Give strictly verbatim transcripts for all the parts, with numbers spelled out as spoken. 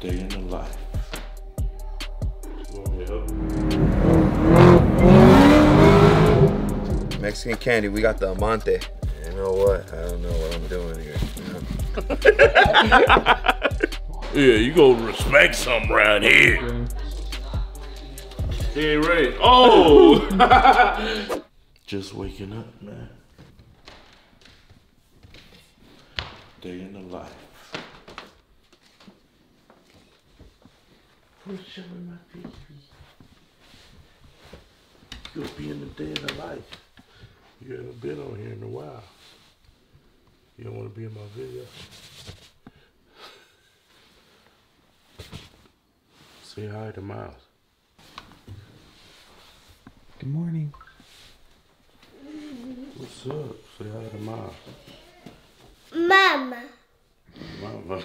day in the life. You want me to help? Mexican candy, we got the Amante. You know what? I don't know what I'm doing here. Yeah, you gonna respect something around here. He ain't ready. Oh! Just waking up, man. Day in the life. Who's showing my feet? You'll be in the day in the life. You haven't been on here in a while. You don't want to be in my video. Say hi to Miles. Good morning. What's up? Say hi to Mom. Mama. Mama.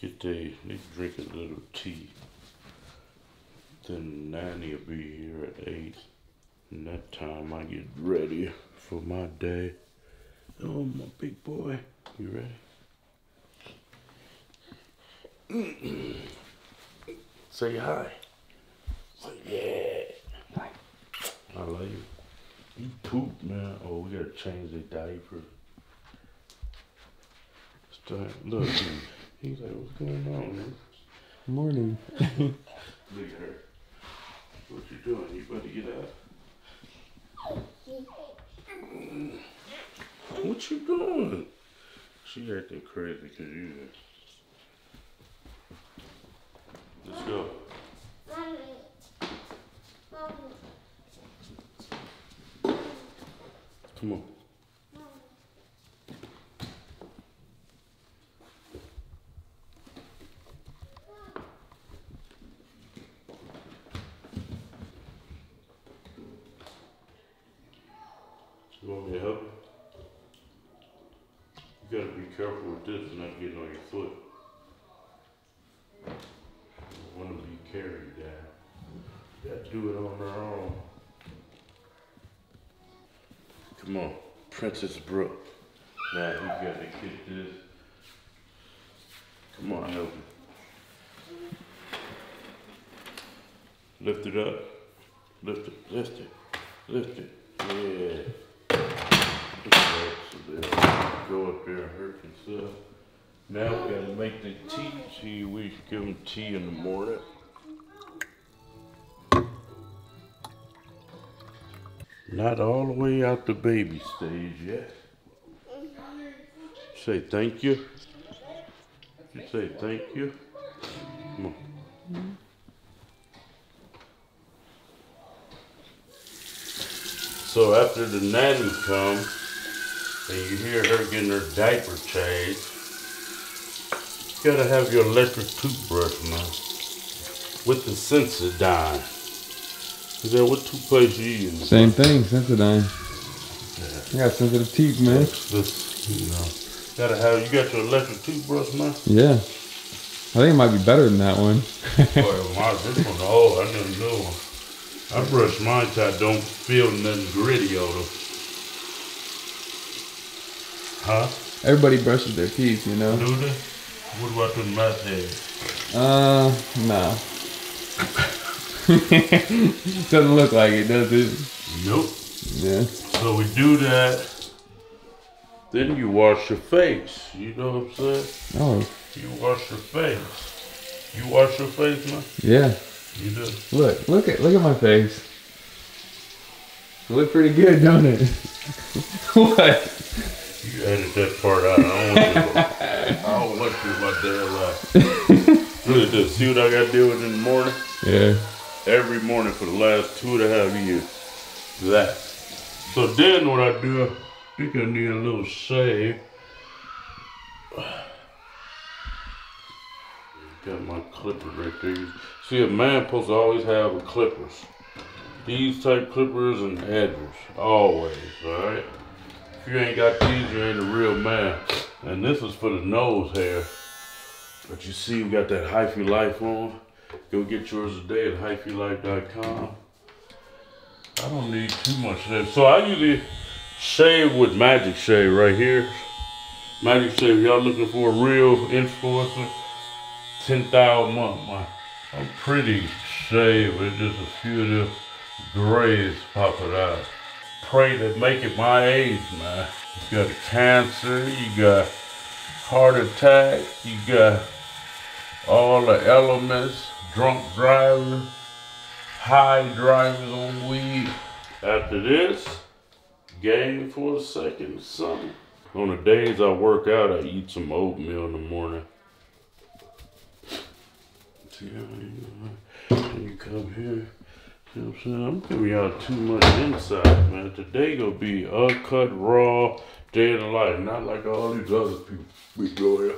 Get they they drink a little tea. Then Nanny will be here at eight. And that time I get ready for my day. Oh, my big boy. You ready? Say hi. Say yeah. Hi. I love you. You poop, man. Oh, we gotta change the diaper. Start, look, he's like, what's going on, man? Morning. Look at her. What you doing? You better get out. What you doing? She acting crazy because you. Let's go. Mommy. Mommy. Come on. Mommy. You want me to help? You gotta be careful with this and not getting on your foot. Carried down. You gotta do it on her own. Come on, Princess Brooke. Now you gotta get this. Come on, help me. Lift it up. Lift it, lift it, lift it. Yeah. Go up there and hurt yourself. Now we gotta make the tea. See, we give them tea in the morning. Not all the way out the baby stage yet. Say thank you. You say thank you. Come on. Mm-hmm. So after the nanny comes, and you hear her getting her diaper changed, you gotta have your electric toothbrush now with the Sensodyne. Is that what toothpaste you use? Same thing, Sensodyne. Yeah. I got sensitive teeth, man. That's, that's, you know, gotta have, you got your electric toothbrush, man? Yeah. I think it might be better than that one. Boy, my, this one, oh, I didn't know one. I brush mine till I don't feel nothing gritty on them. Huh? Everybody brushes their teeth, you know? Do they? What about with my head? Uh, no. Nah. Doesn't look like it, does it? Nope. Yeah. So we do that. Then you wash your face. You know what I'm saying? Oh. You wash your face. You wash your face, man? Yeah. You do. Look, look at, look at my face. It look pretty good, don't it? What? You edit that part out. I don't want to. I don't want to my damn life. Look at this. See what I got to deal with in the morning? Yeah. Every morning for the last two and a half years. That. So then what I do, I think I need a little shave. Got my clipper right there. See, a man supposed to always have clippers. These type clippers and edgers. Always, alright? If you ain't got these, you ain't a real man. And this is for the nose hair. But you see, we got that Hyphy Life on. Go get yours today at hyphy life dot com. I don't need too much of that. So I usually shave with Magic Shave right here. Magic Shave, y'all looking for a real influencer? ten thousand a month, my, a pretty shave with just a few of them grays popping out. Pray to make it my age, man. You got cancer, you got heart attack, you got all the elements, drunk drivers, high drivers on weed. After this, game for a second or something. On the days I work out, I eat some oatmeal in the morning. See how you come here. You know what I'm saying? I'm giving y'all too much insight, man. Today gonna be uncut, raw, day in the life. Not like all these other people we go here.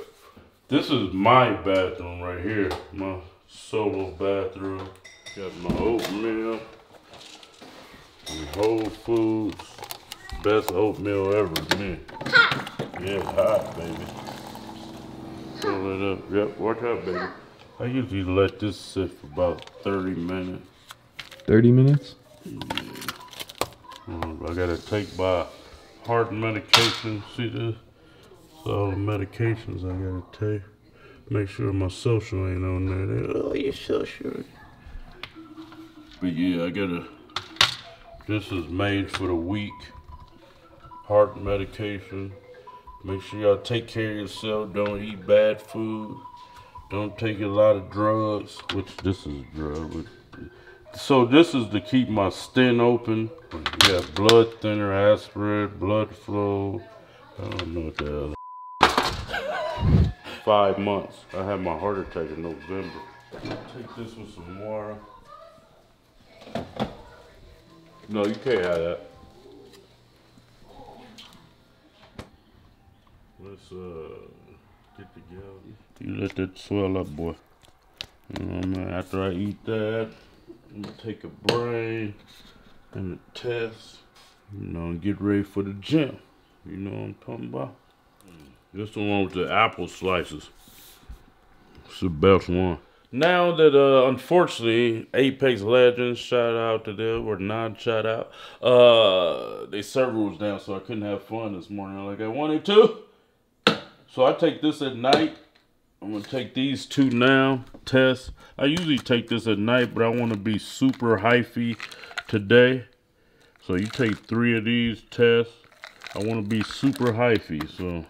This is my bathroom right here. My solo bathroom. Got my oatmeal. And Whole Foods. Best oatmeal ever to me. Hot. Yeah, hot, baby. Fill it up. Yep, watch out, baby. I usually let this sit for about thirty minutes. thirty minutes? Yeah. I gotta take my heart medication. See this? It's all the medications I gotta take. Make sure my social ain't on there. They, oh, you're so sure. But yeah, I gotta, this is made for the weak. Heart medication. Make sure y'all take care of yourself. Don't eat bad food. Don't take a lot of drugs, which this is a drug. So this is to keep my stent open. Yeah, blood thinner, aspirin, blood flow. I don't know what the hell. Five months. I had my heart attack in November. Take this with some water. No, you can't have that. Let's uh, get together. You let that swell up, boy. You know what I mean? After I eat that, I'm gonna take a brain and a test, you know, and get ready for the gym. You know what I'm talking about? This the one with the apple slices. It's the best one. Now that, uh, unfortunately, Apex Legends, shout out to them, or non-shout out, uh, they server was down, so I couldn't have fun this morning like I wanted to. So I take this at night. I'm gonna take these two now, test. I usually take this at night, but I wanna be super hyphy today. So you take three of these tests. I wanna be super hyphy, so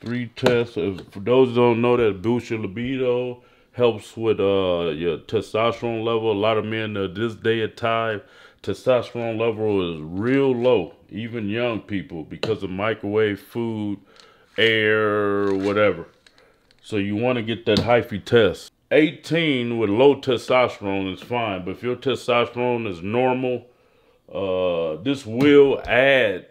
three tests. If, for those who don't know, that boosts your libido, helps with uh, your testosterone level. A lot of men uh, this day and time, testosterone level is real low, even young people, because of microwave food, air, whatever. So you want to get that hyphy test. eighteen with low testosterone is fine, but if your testosterone is normal, uh, this will add,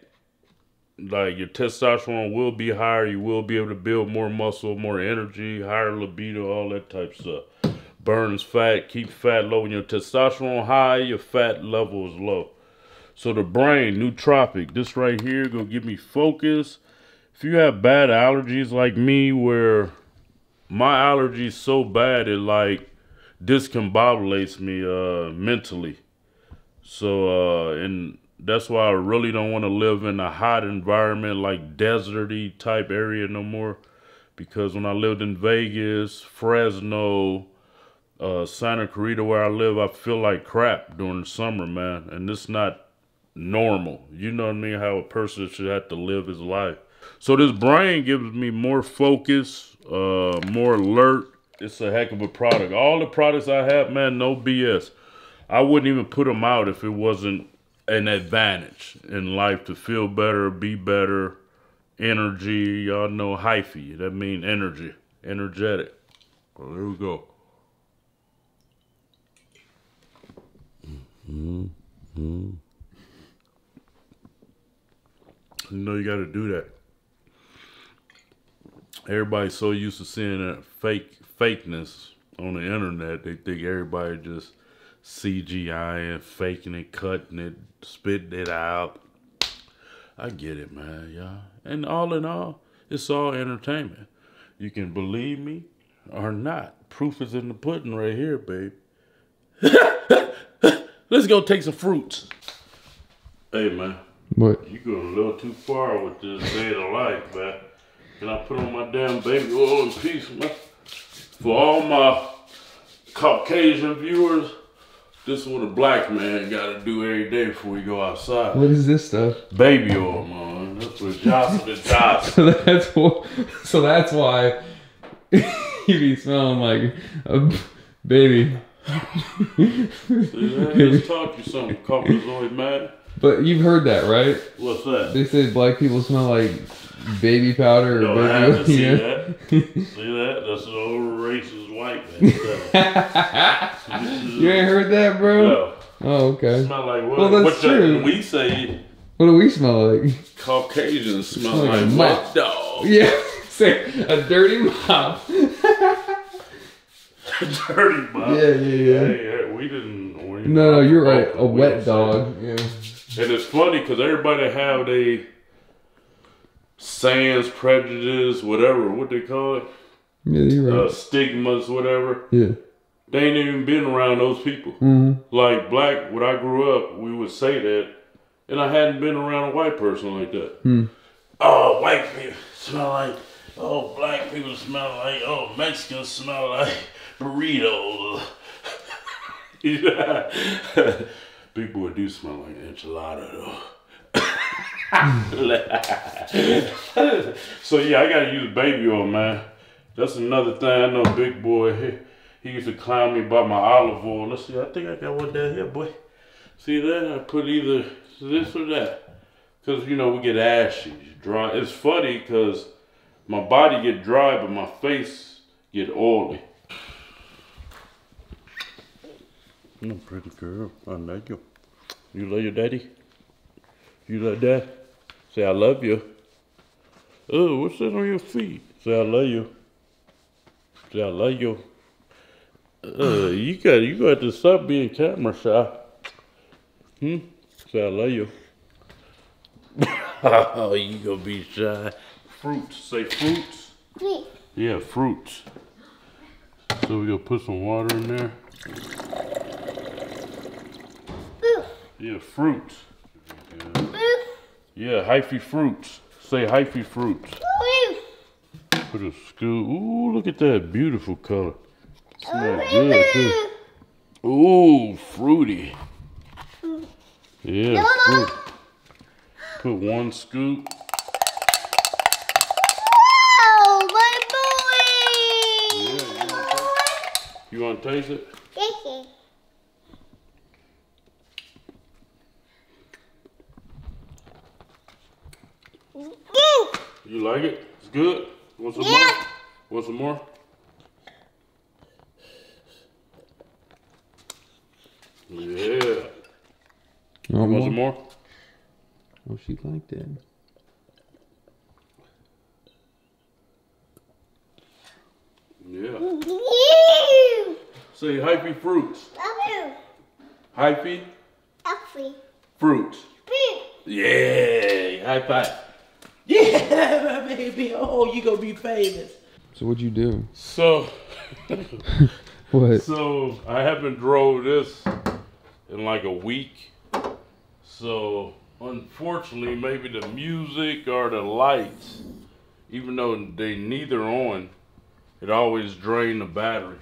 like your testosterone will be higher. You will be able to build more muscle, more energy, higher libido, all that type stuff. Burns fat, keep fat low. When your testosterone high, your fat level is low. So the brain, nootropic, this right here, gonna give me focus. If you have bad allergies like me, where my allergies so bad it like discombobulates me uh, mentally. So, uh, and that's why I really don't want to live in a hot environment like deserty type area no more. Because when I lived in Vegas, Fresno, uh, Santa Clarita where I live, I feel like crap during the summer, man. And it's not normal. You know what I mean? How a person should have to live his life. So this brain gives me more focus, uh, more alert. It's a heck of a product. All the products I have, man, no B S. I wouldn't even put them out if it wasn't an advantage in life to feel better, be better, energy. Y'all know hyphy. That means energy, energetic. Well, there we go. Mm-hmm. You know you got to do that. Everybody's so used to seeing that fake fakeness on the internet. They think everybody just C G I and faking it, cutting it, spitting it out. I get it, man, y'all. And all in all, it's all entertainment. You can believe me or not. Proof is in the pudding right here, babe. Let's go take some fruits. Hey, man. What? You going a little too far with this day of life, man. and I put on my damn baby oil and peace. For all my Caucasian viewers, this is what a black man gotta do every day before we go outside. What is this stuff? Baby oil, man. That's what Jocelyn Johnson. that's what, so that's why you be smelling like a baby. See, man, let's talk you something. Couples always mad. But you've heard that, right? What's that? They say black people smell like baby powder or don't baby have to see that. See that? That's an old racist white man. You ain't heard that, bro? No. Oh, okay. Smell like what? Well, that's what true. The, we say. What do we smell like? Caucasians smell like, like mop dog. Yeah, say a dirty mop. Dirty mop. Yeah, yeah, yeah. Hey, we didn't. We didn't no, no, you're right. A we wet dog. Yeah. And it's funny because everybody have they. Sans prejudice, whatever, what they call it. Yeah, you're right. Uh, stigmas, whatever. Yeah. They ain't even been around those people. Mm-hmm. Like black, when I grew up, we would say that, and I hadn't been around a white person like that. Mm. Oh, white people smell like, oh, black people smell like, oh, Mexicans smell like burritos. Yeah. Big boy do smell like enchilada, though. So yeah, I gotta use baby oil, man. That's another thing. I know big boy, he, he used to clown me about my olive oil. Let's see, I think I got one down here, boy. See that? I put either this or that. Cause you know, we get ashy, dry. It's funny cause my body get dry, but my face get oily. I'm a pretty girl, I like you. You love your daddy? You like that? Say, I love you. Oh, what's that on your feet? Say, I love you. Say, I love you. Uh, you got you got to stop being camera shy. Hmm? Say, I love you. Oh, you gonna be shy. Fruits. Say, fruits. Fruit. Yeah, fruits. So we gonna put some water in there. Fruit. Yeah, fruits. Yeah, hyphy fruits. Say hyphy fruits. Put a scoop. Ooh, look at that beautiful color. Smells good too. Ooh, fruity. Yeah, fruit. Put one scoop. Wow, my boy! Yeah, you, want you want to taste it? Yes. You like it? It's good? Want some yeah. more? Want some more? Yeah. You want, want some more? Oh, she liked it. Yeah. Yeah. Say hyphy fruits. Hyphy. Hyphy? Hyphy. Fruits. Fruit. Yeah. High five. Yeah, my baby. Oh, you gonna be famous. So what'd you do? So, what? So I haven't drove this in like a week. So unfortunately, maybe the music or the lights, even though they neither on, it always drained the battery.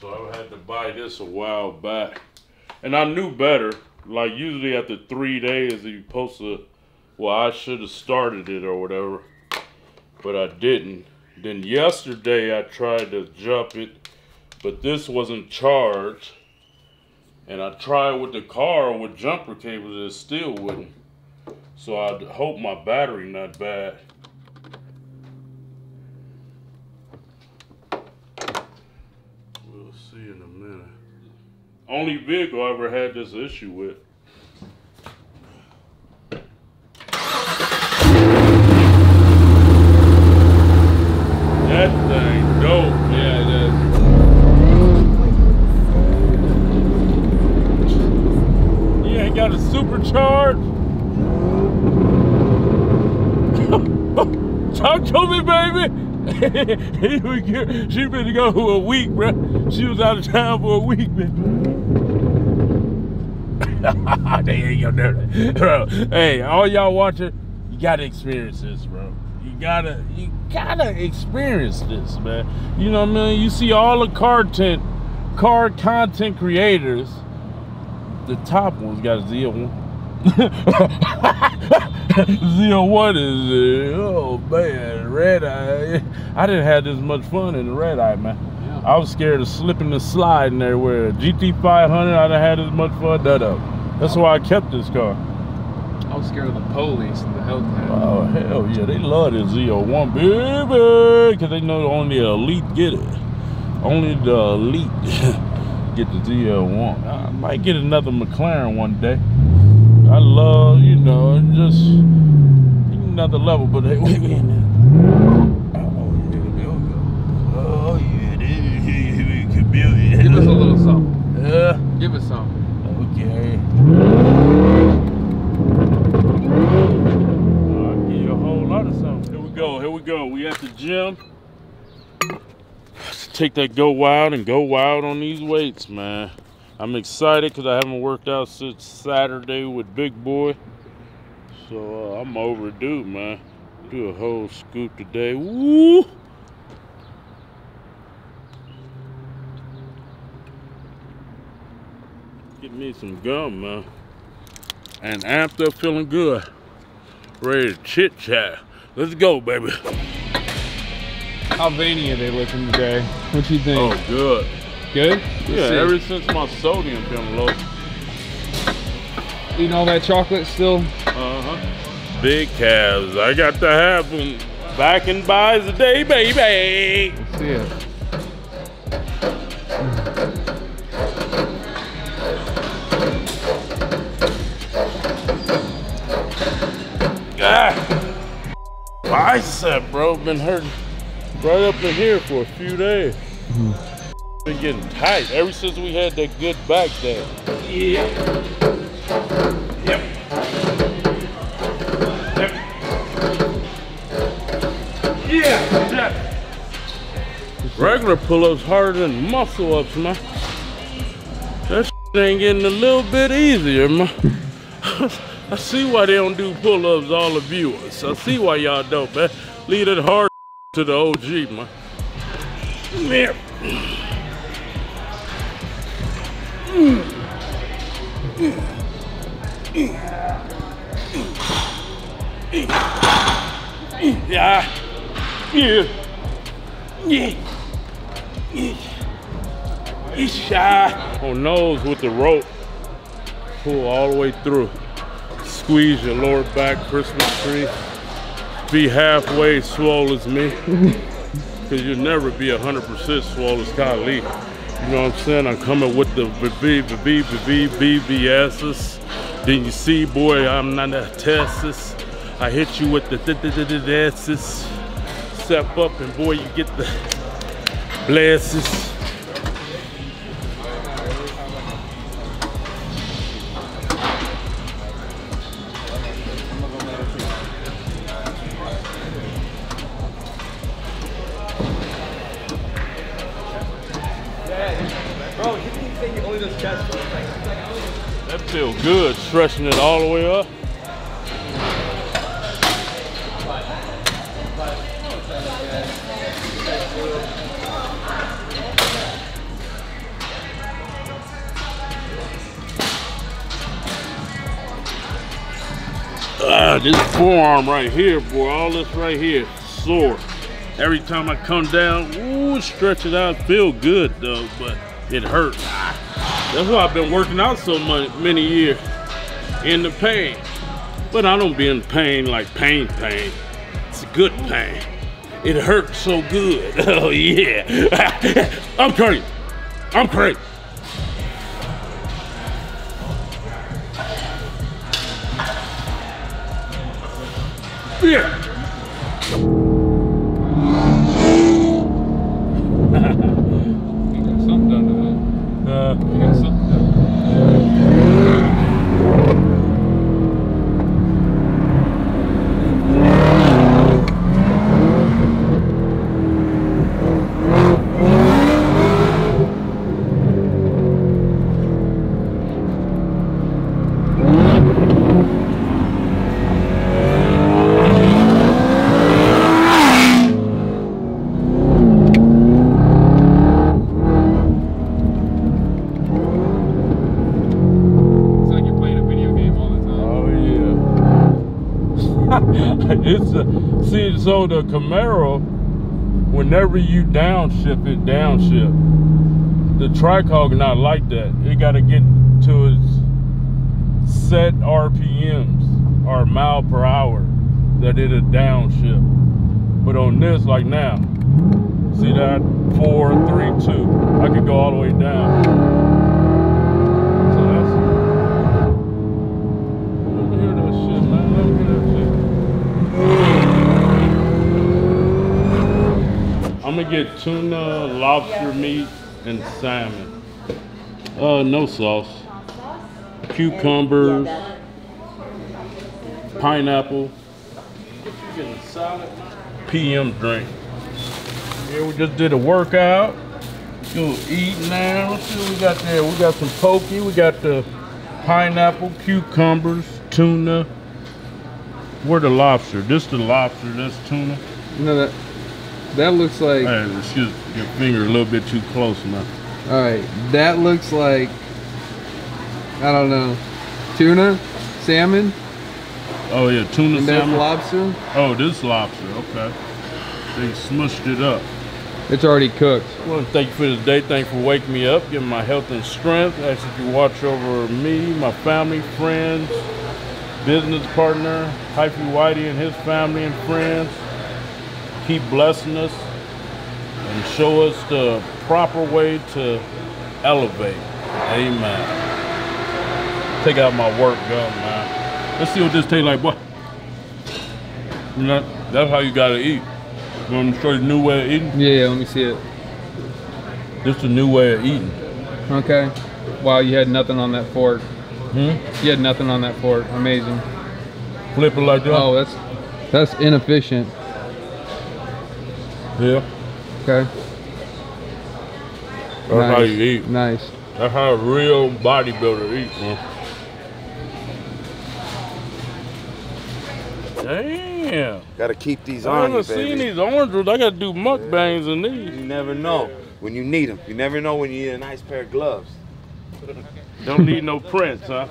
So I had to buy this a while back, and I knew better. Like usually after three days, you're supposed to. Well, I should have started it or whatever, but I didn't. Then yesterday I tried to jump it, but this wasn't charged. And I tried with the car with jumper cables, and it still wouldn't. So I hope my battery not bad. We'll see in a minute. Only vehicle I ever had this issue with. That thing dope, yeah it is. You ain't got a supercharge? Talk to me, baby! She been to go for a week, bruh. She was out of town for a week, bitch. They ain't gonna do that. Bro, hey, all y'all watching, you gotta experience this, bro. You gotta, you gotta experience this, man. You know what I mean? You see all the car tent, car content creators. The top ones got Z oh one. Z oh one is uh, oh man, red eye. I didn't have this much fun in the red eye, man. Yeah. I was scared of slipping and sliding everywhere. G T five hundred, I didn't have as much fun. That up. That's why I kept this car. I was scared of the police and the Hellcat. Oh hell yeah, they love this Z oh one, baby, because they know only the elite get it. Only the elite get the Z oh one. I might get another McLaren one day. I love, you know, just another level, but hey, wait, wait. Oh, here we go. Oh, yeah, dude. Give us a little something. Yeah. Give us something. Okay. I'll give you a whole lot of something. Here we go, here we go. We at the gym. Let's take that go wild and go wild on these weights, man. I'm excited because I haven't worked out since Saturday with Big Boy. So uh, I'm overdue, man. Do a whole scoop today. Woo! Get me some gum, man. And amped up, feeling good. Ready to chit chat. Let's go, baby. Albania, they looking today. What you think? Oh, good. Good? Yeah, ever since my sodium been low. Eating all that chocolate still? Uh-huh. Big calves. I got to have them. Back and buys a day, baby. Let's see it. Ah. Bicep, bro. Been hurting right up in here for a few days. Mm-hmm. Been getting tight ever since we had that good back there. Yeah. Yep. Yep. Yeah. Yeah. Regular pull-ups harder than muscle ups, man. That thing getting a little bit easier, man. I see why they don't do pull-ups, all the viewers. I see why y'all don't, man. Leave that hard to the O G, man. Come here. Yeah. Yeah. Yeah. On nose with the rope. Pull all the way through. Squeeze your lower back, Christmas tree. Be halfway swole as me. Cause you'll never be one hundred percent swole as Kali. You know what I'm saying? I'm coming with the B B, B B, B B, B B S's. Then you see, boy, I'm not a Texas. I hit you with the S's. Step up and boy, you get the blesses. That feels good, stretching it all the way up. Ah, this forearm right here, boy, all this right here, sore. Every time I come down, ooh, stretch it out, feel good though, but it hurts. That's why I've been working out so much, many years, in the pain. But I don't be in pain like pain, pain. It's a good pain. It hurts so good. Oh yeah. I'm crazy. I'm crazy. Yeah. See, so the Camaro, whenever you downshift it, downshift. The Tricog not like that. It got to get to its set R P Ms or mile per hour that it'll downshift. But on this, like now, see that four, three, two. I could go all the way down. I'm gonna get tuna, lobster meat, and salmon. Uh, no sauce. Cucumbers, pineapple, P M drink. Yeah, we just did a workout. Gonna eat now. Let's see what we got there. We got some poke. We got the pineapple, cucumbers, tuna. Where the lobster? This the lobster. That's tuna. You know that. That looks like. Hey, excuse your finger a little bit too close, man. All right, that looks like. I don't know, tuna, salmon. Oh yeah, tuna and salmon. Lobster. Oh, this lobster. Okay. They smushed it up. It's already cooked. I want to thank you for this day. Thank you for waking me up, giving my health and strength. I ask that you watch over me, my family, friends, business partner, Hyphy Whitey and his family and friends. Keep blessing us and show us the proper way to elevate. Amen. Take out my work gum, man. Let's see what this tastes like, boy. You know, that's how you gotta eat. You want me to show you the new way of eating? Yeah, yeah, let me see it. This is a new way of eating. Okay. Wow, you had nothing on that fork. Hmm? You had nothing on that fork. Amazing. Flip it like that? Oh, that's, that's inefficient. Yeah. Okay. That's nice. How you eat. Nice. That's how a real bodybuilder eats, man. Damn. Gotta keep these on you, baby. I haven't seen these orange ones. I gotta do mukbangs yeah. in these. You never know when you need them. You never know when you need a nice pair of gloves. Don't need no prints, huh?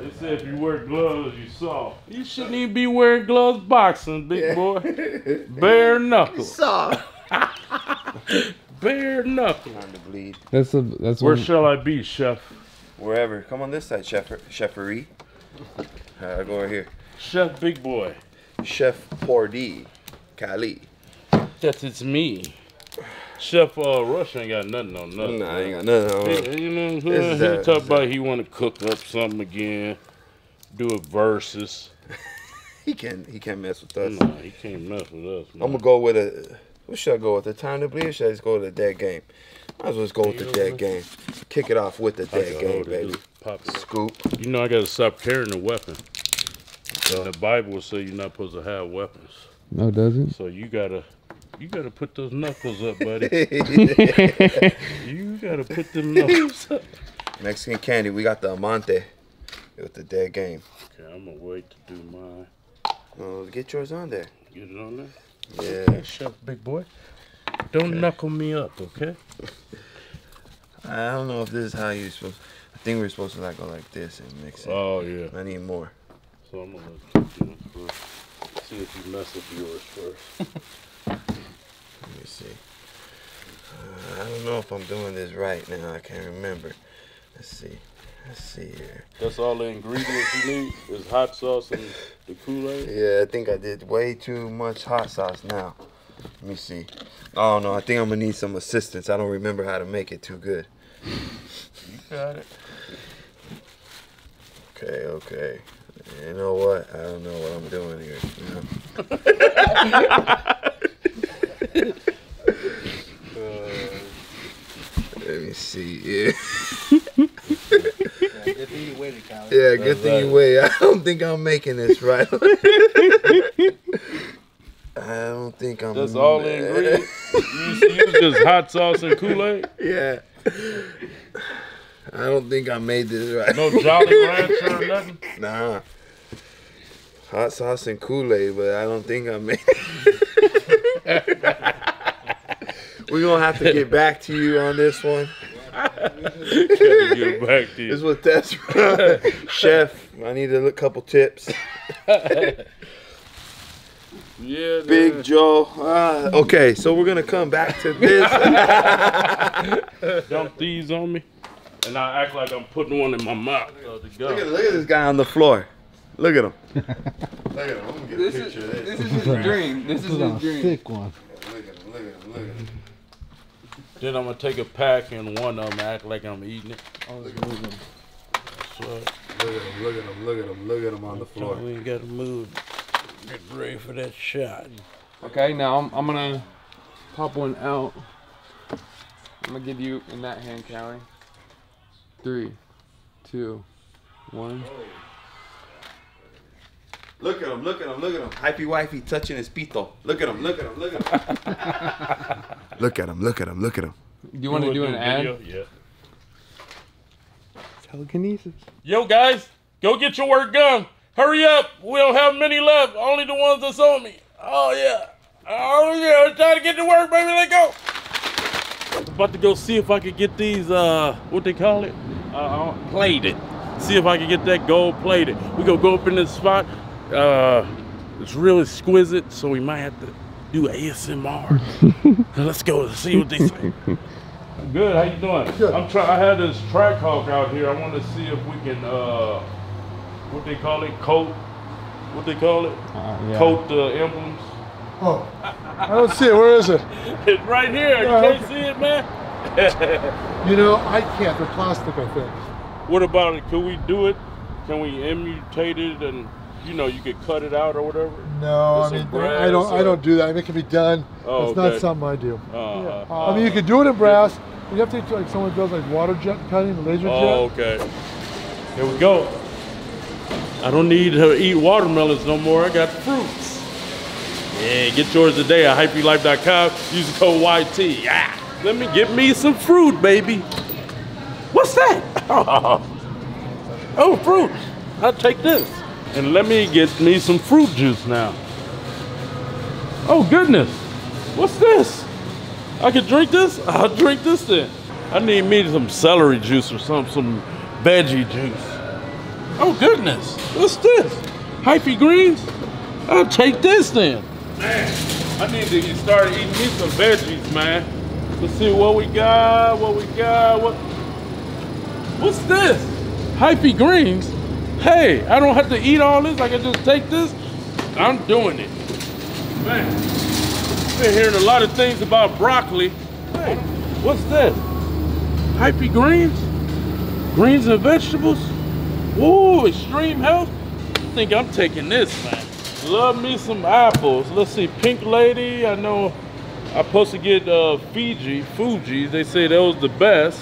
They said if you wear gloves, you soft. You shouldn't even be wearing gloves boxing, big yeah. boy. Bare knuckle. Soft. Bare knuckle. Time to bleed. That's a, that's Where shall I be, chef? Wherever. Come on this side, chef. Chefery. I'll go over here. Chef Big Boy. Chef Pordy. Kali. That's it's me. Chef uh, Rush ain't got nothing on nothing. Nah, ain't got nothing on nothing. You know what I'm saying? He talk about he want to cook up something again, do a versus. he can't he can't mess with us. Nah, he can't mess with us. Man. I'm gonna go with a. What should I go with? The time to bleed? Or should I just go to the dead game? Might as well just go with the dead game. Kick it off with the dead game, baby. Pop it. Scoop. You know I gotta stop carrying a weapon. So. The Bible says you're not supposed to have weapons. No, it doesn't. So you gotta. You gotta put those knuckles up, buddy. You gotta put them knuckles up. Mexican candy, we got the Amante with the dead game. Okay, I'm gonna wait to do mine. Oh, get yours on there. Get it on there? Yeah. Okay, shut up, big boy. Don't okay. knuckle me up, okay? I don't know if this is how you're supposed to. I think we're supposed to like go like this and mix it. Oh, yeah. I need more. So I'm gonna do this first. See if you mess up yours first. Let me see. Uh, I don't know if I'm doing this right now. I can't remember. Let's see. Let's see here. That's all the ingredients you need is hot sauce and the Kool-Aid? Yeah, I think I did way too much hot sauce now. Let me see. Oh, no. I think I'm going to need some assistance. I don't remember how to make it too good. You got it. Okay, okay. You know what? I don't know what I'm doing here. You know? uh, Let me see. Yeah. Yeah, good thing you waited, Kyle. Yeah, good That's thing right. you waited. I don't think I'm making this right. I don't think I'm. That's all the ingredients. You use just hot sauce and Kool-Aid. Yeah. I don't think I made this right. No Jolly Rancher or nothing. Nah. Hot sauce and Kool-Aid, but I don't think I made it. We're gonna have to get back to you on this one. Get back to you. This is what that's from. Chef, I need a couple tips. Yeah, Big man. Joe. Ah, okay, so we're gonna come back to this. Dump these on me, and I act like I'm putting one in my mouth. Look at, look at this guy on the floor. Look at him. Look at him. I'm gonna get this a picture is, of this. This is his dream. This is his dream. Thick one. Yeah, look at him. Look at him. Look at him. Then I'm gonna take a pack and one of them act like I'm eating it. Oh, look at him. Look at him, look at him, look at him, look at him on the floor. We got to move. Get ready for that shot. Okay, now I'm, I'm going to pop one out. I'm going to give you in that hand, Kali. Three, two, one. Look at him, look at him, look at him. Hyphy Whitey touching his pito. Look at him, look at him, look at him. Look at him, look at him, look at him. Do you want to do an ad? Yeah. Telekinesis. Yo guys, go get your work done. Hurry up. We don't have many left. Only the ones that's on me. Oh yeah. Oh yeah. I'm trying to get to work, baby. Let go. About to go see if I could get these, uh, what they call it? Uh, plated. See if I could get that gold plated. We gonna go up in this spot. Uh, it's real exquisite, so we might have to do A S M R. Let's go see what they say. Good, how you doing? Good. I'm trying. I had this track hawk out here. I want to see if we can, uh, what they call it, coat. What they call it? Uh, yeah. Coat the uh, emblems. Oh, I don't see it. Where is it? It's right here. You right, can't okay. see it, man. You know, I can't. They're plastic, I think. What about it? Could we do it? Can we imitate it and? You know, you could cut it out or whatever. No, I mean, I don't. Or... I don't do that. I mean, it can be done. Oh, it's okay. Not something I do. Uh, yeah. uh, I mean, you could do it in brass. You have to take, like someone does like water jet cutting, laser oh, jet. Oh, okay. Here we go. I don't need to eat watermelons no more. I got fruits. Yeah, get yours today at hyphy life dot com. Use the code Y T. Yeah. Let me get me some fruit, baby. What's that? Oh, fruit. I'll take this. And let me get me some fruit juice now. Oh goodness, what's this? I could drink this? I'll drink this then. I need me some celery juice or some, some veggie juice. Oh goodness, what's this? Hyphy greens? I'll take this then. Man, I need to start eating me some veggies, man. Let's see what we got, what we got, what? What's this? Hyphy greens? Hey, I don't have to eat all this. I can just take this. I'm doing it. Man, I've been hearing a lot of things about broccoli. Hey, what's this? Hyphy greens? Greens and vegetables? Ooh, extreme health? I think I'm taking this, man. Love me some apples. Let's see, Pink Lady. I know I'm supposed to get uh, Fiji, Fuji. They say that was the best.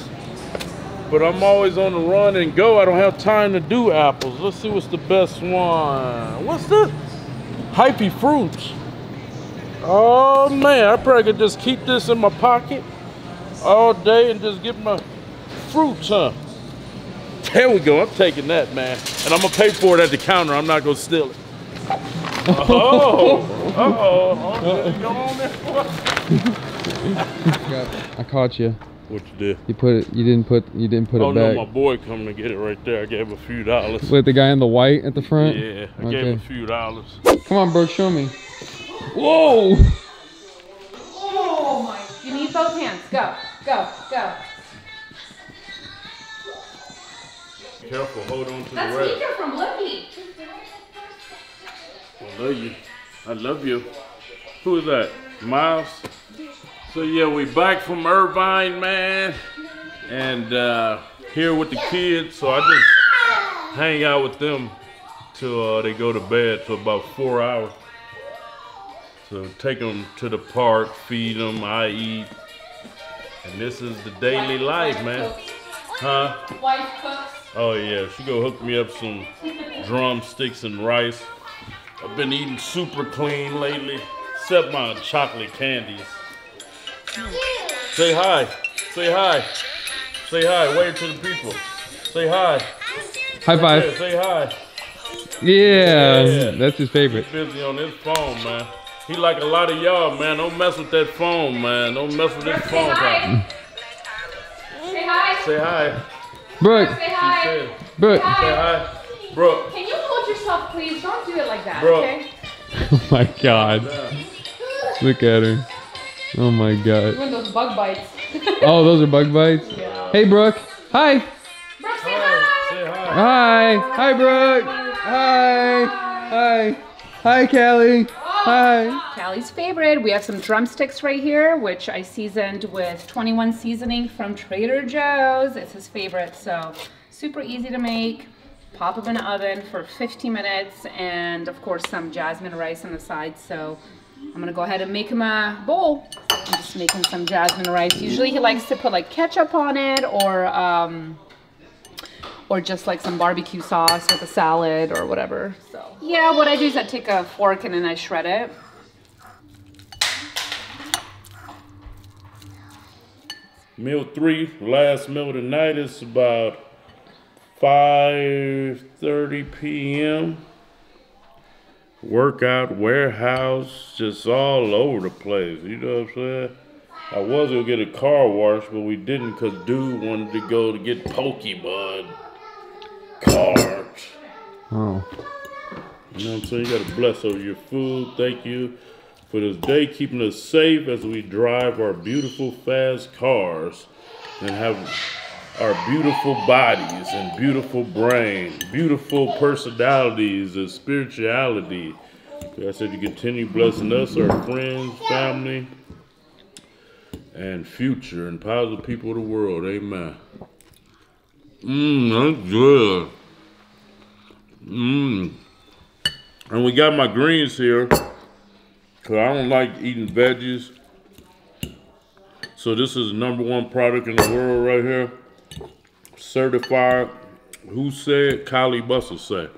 But I'm always on the run and go. I don't have time to do apples. Let's see what's the best one. What's this? Hyphy fruits. Oh man, I probably could just keep this in my pocket all day and just get my fruits, huh? There we go, I'm taking that, man. And I'm gonna pay for it at the counter. I'm not gonna steal it. Oh, uh-oh. Oh, you go on there for? I caught you. What you did? You put it. You didn't put. You didn't put oh, it back. Oh no, my boy coming to get it right there. I gave him a few dollars. With the guy in the white at the front. Yeah, I okay. gave him a few dollars. Come on, bro, show me. Whoa! Oh my! You need both hands. Go, go, go. Careful, hold on to That's the red. That's Mika from Lucky. I love you. I love you. Who is that? Miles. So yeah, we back from Irvine, man, and uh, here with the kids. So I just hang out with them till uh, they go to bed for about four hours. So take them to the park, feed them, I eat, and this is the daily life, man. Huh? Wife cooks. Oh yeah, she go hook me up some drumsticks and rice. I've been eating super clean lately, except my chocolate candies. Say hi. Say hi. Say hi. Wave to the people. Say hi. High five. Yeah, say hi. Yeah, yeah, that's his favorite. He's busy on his phone, man. He like a lot of y'all, man. Don't mess with that phone, man. Don't mess with that phone. Say hi. Say hi. Say hi. Brooke. Say hi. Brooke. Say hi. Brooke. Can you hold yourself, please? Don't do it like that, Brooke. Okay? Oh my god. Look at her. Oh my god. Even those bug bites. Oh, those are bug bites? Yeah. Hey, Brooke. Hi. Brooke, say hi. Say hi. Hi. Hi, Brooke. Hi. Hi. Hi, hi Callie. Hi. Callie's favorite. We have some drumsticks right here, which I seasoned with twenty-one seasoning from Trader Joe's. It's his favorite, so super easy to make. Pop up in the oven for fifteen minutes, and of course some jasmine rice on the side. So I'm gonna go ahead and make him a bowl. I'm just making some jasmine rice. Usually he likes to put like ketchup on it, or um, or just like some barbecue sauce with a salad or whatever. So yeah, what I do is I take a fork and then I shred it. Meal three, last meal tonight is about five thirty p m Workout, warehouse, just all over the place. You know what I'm saying? I was going to get a car wash, but we didn't because dude wanted to go to get Pokemon cards. Oh. You know what I'm saying? You got to bless over your food. Thank you for this day, keeping us safe as we drive our beautiful, fast cars and have our beautiful bodies and beautiful brain, beautiful personalities and spirituality. I said you continue blessing us, our friends, family, and future and positive people of the world. Amen. Mmm, that's good. Mmm. And we got my greens here, because I don't like eating veggies. So this is the number one product in the world right here. Certified, who said? Kali Muscle said.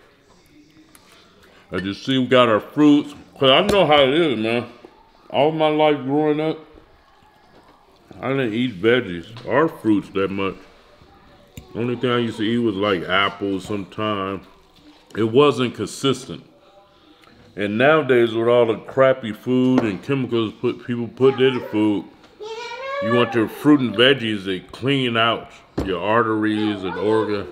I just see we got our fruits. Cause I know how it is, man. All my life growing up, I didn't eat veggies or fruits that much. Only thing I used to eat was like apples sometimes. It wasn't consistent. And nowadays with all the crappy food and chemicals put people put in the food, you want your fruit and veggies to clean out your arteries and organ.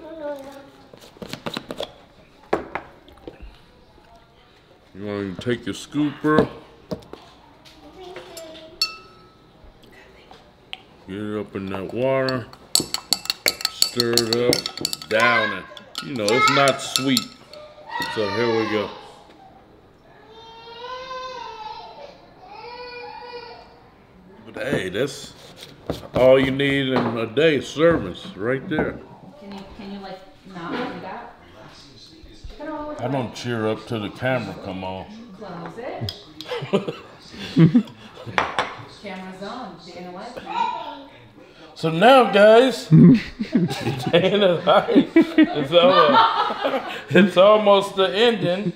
You want to take your scooper, get it up in that water, stir it up, down it. You know, it's not sweet. So here we go. But hey, that's all you need in a day, service right there. Can you, can you like not do that? I don't cheer up till the camera come on. Close it. Camera's on. Dana White. So now, guys, Dana White, it's almost, it's almost the ending,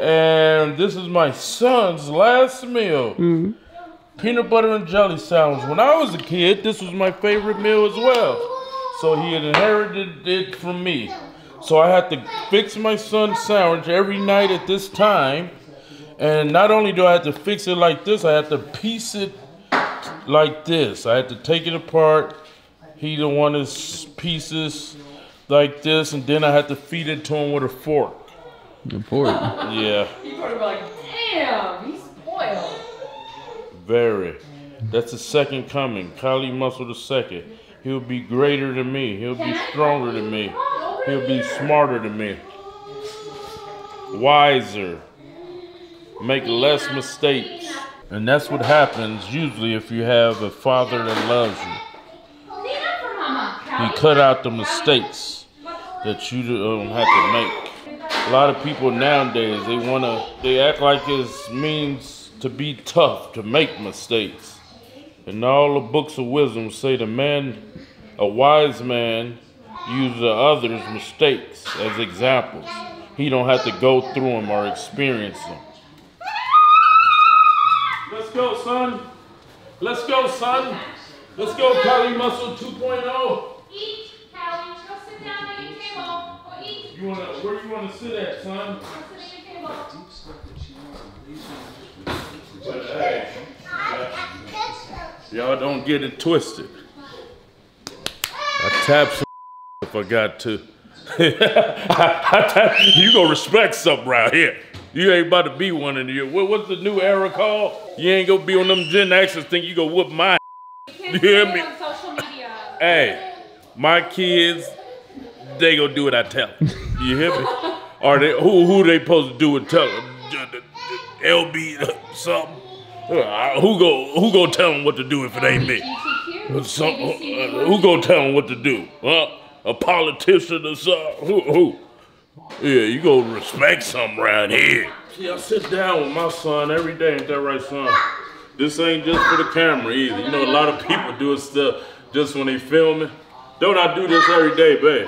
and this is my son's last meal. Mm-hmm. Peanut butter and jelly sandwich. When I was a kid, this was my favorite meal as well. So he had inherited it from me. So I had to fix my son's sandwich every night at this time. And not only do I have to fix it like this, I had to piece it like this. I had to take it apart. He didn't want his pieces like this. And then I had to feed it to him with a fork. The fork? Yeah. He probably was like, damn, he's spoiled. Very. That's the second coming. Kali Muscle the second. He'll be greater than me. He'll be stronger than me. He'll be smarter than me. Wiser. Make less mistakes. And that's what happens usually if you have a father that loves you. He cut out the mistakes that you don't have to make. A lot of people nowadays, they wanna, they act like it means to be tough, to make mistakes. And all the books of wisdom say the man, a wise man, uses others' mistakes as examples. He don't have to go through them or experience them. Let's go, son. Let's go, son. Let's go, Kali Muscle two point oh. Eat, Kali. Go sit down at your table. Go eat. You wanna, where do you want to sit at, son? Go sit at your table. But hey, y'all don't get it twisted. I tap some if I got to. You gonna respect something right here. You ain't about to be one in the year. What, what's the new era called? You ain't gonna be on them Gen Xers think you gonna whoop my You hear me? On social media. Hey, my kids, they gonna do what I tell them. You hear me? Or they, who who they supposed to do and tell them? L B something. Who go who go tell them what to do if it ain't me? Some, uh, who gonna tell them what to do? Huh? A politician or something? Who? who? Yeah, you gonna respect something around here. See, I sit down with my son every day, ain't that right, son? This ain't just for the camera either. You know, a lot of people do stuff just when they filming. Don't I do this every day, babe?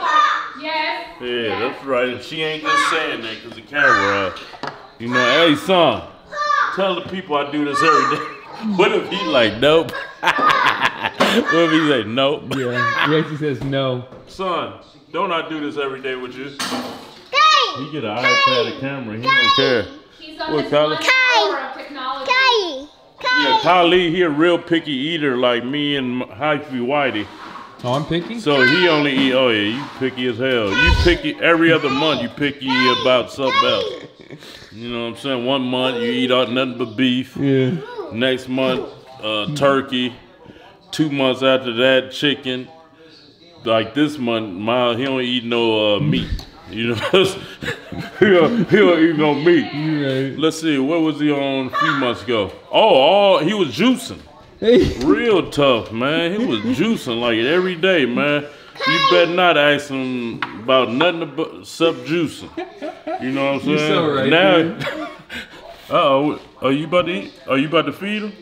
Yes. Yeah, that's right. And she ain't just saying that because the camera. You know, hey, son, tell the people I do this every day. What if he like, nope? What if he say, nope? Yeah, he actually says no. Son, don't I do this every day with you? He get an iPad, a camera, he don't care. He's on what, Kali? Kali. Kali. Kali. Yeah, Kali, he a real picky eater like me and Hyphy Whitey. Oh, I'm picky? So Kali. He only eat, oh yeah, you picky as hell. Kali. You picky, every other Kali. Month you picky Kali. About something Kali. Else. You know what I'm saying? One month you eat all, nothing but beef. Yeah. Next month, uh, turkey. Two months after that, chicken. Like this month, my, he don't eat no uh, meat. You know, he don't, he don't eat no meat. Right. Let's see, what was he on a few months ago? Oh, all, he was juicing. Real tough, man. He was juicing like every day, man. You better not ask him about nothing except juicing. You know what I'm saying? You're so right, now, uh-oh, are you about to eat? Are you about to feed him?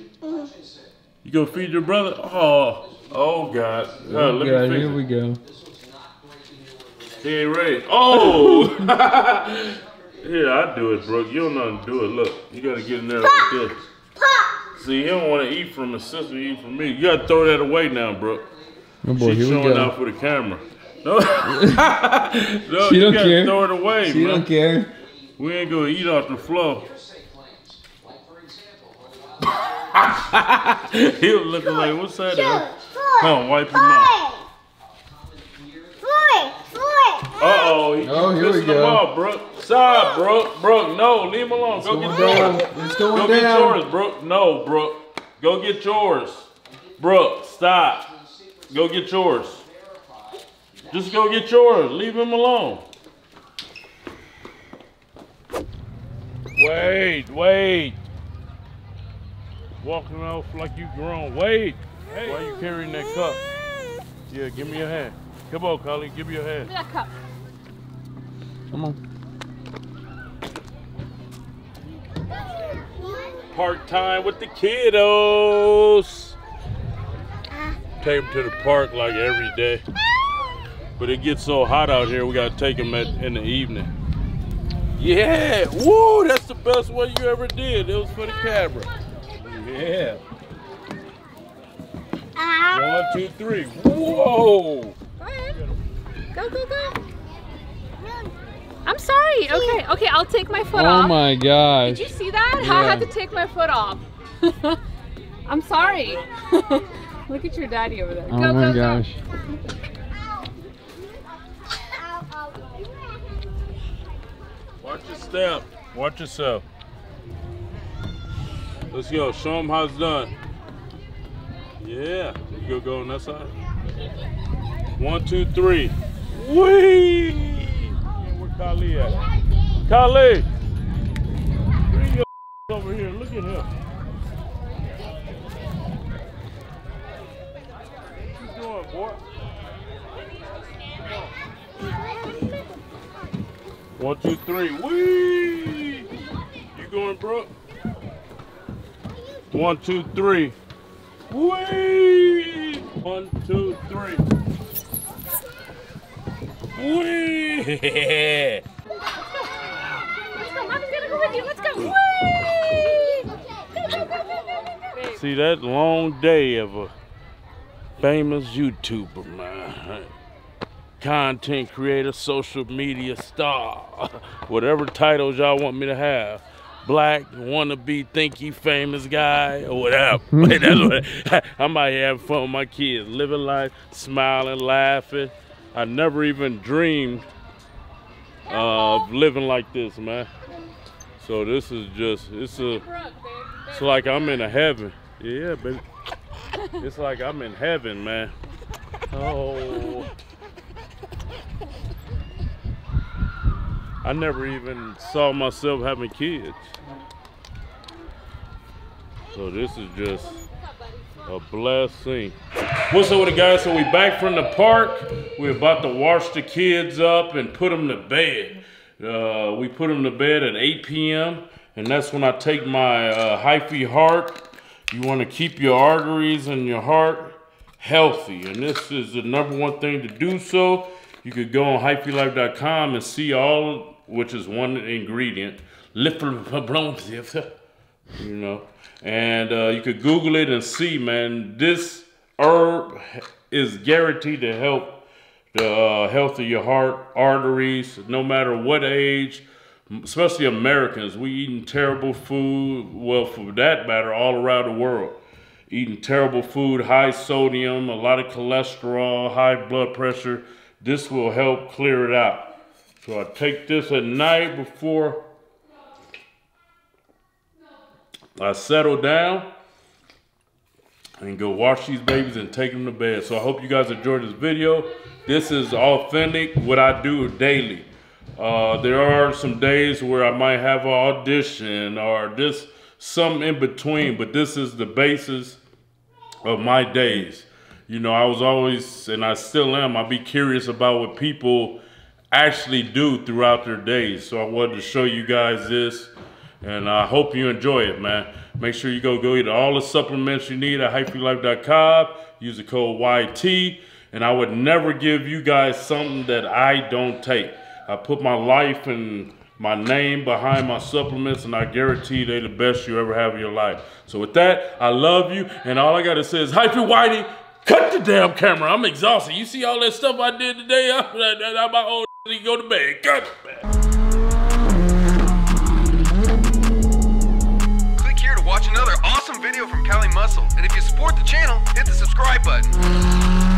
You gonna feed your brother? Oh, oh God. Oh, oh let God, me here it. We go. He ain't ready. Oh! Yeah, I do it, Brooke. You don't know how to do it. Look, you gotta get in there like this. See, he don't want to eat from his sister, he eat from me. You gotta throw that away now, Brooke. Oh boy, she's showing out for the camera. No, no she don't care. Throw it away, she man. Don't care. We ain't gonna eat off the floor. He was looking like, what's that? Come on, wipe your mouth. Uh oh, he oh, here we go. Off, Brooke. Stop, Brooke. Brooke, no, leave him alone. It's go get yours. It's going go down. Get yours, Brooke. No, Brooke. Go get yours. Brooke, stop. Go get yours. Just go get yours. Leave him alone. Wait, wait. Walking off like you grown. Wait. Hey, why you carrying that cup? Yeah, give me your hand. Come on, Kali, give me your hand. Give me that cup. Come on. Park time with the kiddos. Take them to the park like every day. But it gets so hot out here, we gotta take them at, in the evening. Yeah, woo, that's the best one you ever did. It was for the camera. Yeah. One, two, three, whoa. Go, go, go. I'm sorry, okay, okay, I'll take my foot oh off. Oh my gosh. Did you see that? Yeah. I had to take my foot off. I'm sorry. Look at your daddy over there. Oh go, my go, gosh. Go. Watch your step. Watch yourself. Let's go. Show them how it's done. Yeah. You go go on that side. One, two, three. Whee! Where Kali at? Kali! Bring your over here. Look at him. One, two, three. Whee! You going, Brooke? One, two, three. Whee! One, two, three. Whee! Let's go. Let's go. Mommy's gonna go with you. Let's go. Whee! See that long day of a famous YouTuber, man. Content creator, social media star, whatever titles y'all want me to have. Black, wannabe, think he famous guy, or whatever. what, I'm out here having fun with my kids, living life, smiling, laughing. I never even dreamed uh, of living like this, man. So this is just, it's a, it's like I'm in a heaven. Yeah, baby. It's like I'm in heaven, man. Oh. I never even saw myself having kids. So this is just a blessing. What's up with it, guys? So we back from the park. We're about to wash the kids up and put them to bed. Uh, we put them to bed at eight P M and that's when I take my uh, Hyphy Heart. You want to keep your arteries and your heart healthy, and this is the number one thing to do. So you could go on hyphy life dot com and see all, which is one ingredient, you know, and uh, you could Google it and see, man, this herb is guaranteed to help the uh, health of your heart, arteries, no matter what age, especially Americans. We eating terrible food, well, for that matter, all around the world. Eating terrible food, high sodium, a lot of cholesterol, high blood pressure. This will help clear it out. So I take this at night before I settle down and go wash these babies and take them to bed. So I hope you guys enjoyed this video. This is authentic, what I do daily. Uh, there are some days where I might have an audition or just some in between, but this is the basis of my days. You know, I was always, and I still am, I'll be curious about what people actually do throughout their days. So I wanted to show you guys this, and I hope you enjoy it, man. Make sure you go, go get all the supplements you need at hyphy life dot com. Use the code Y T. And I would never give you guys something that I don't take. I put my life and my name behind my supplements, and I guarantee they're the best you ever have in your life. So with that, I love you. And all I got to say is, Hyphy Whitey, cut the damn camera. I'm exhausted. You see all that stuff I did today? I'm my old shit. Go to bed. Cut it, man. Click here to watch another awesome video from Kali Muscle. And if you support the channel, hit the subscribe button.